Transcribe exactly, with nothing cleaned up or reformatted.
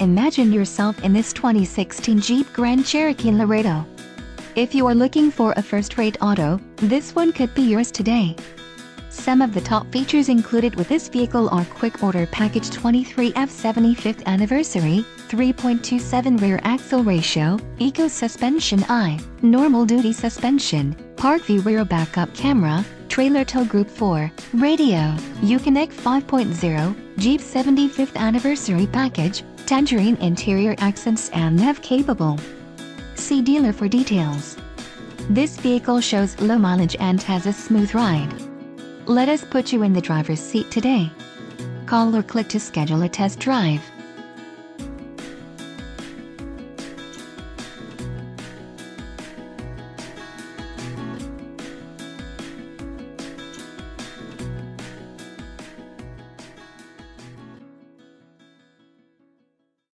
Imagine yourself in this twenty sixteen Jeep Grand Cherokee Laredo. If you are looking for a first-rate auto, this one could be yours today. Some of the top features included with this vehicle are Quick Order Package twenty-three F seventy-fifth Anniversary, three point two seven rear axle ratio, Eco Suspension I, Normal Duty Suspension, Park View Rear Backup Camera, Trailer Tow Group four, Radio, Uconnect five point oh, Jeep seventy-fifth Anniversary Package, Tangerine Interior Accents and nav capable. See dealer for details. This vehicle shows low mileage and has a smooth ride. Let us put you in the driver's seat today. Call or click to schedule a test drive.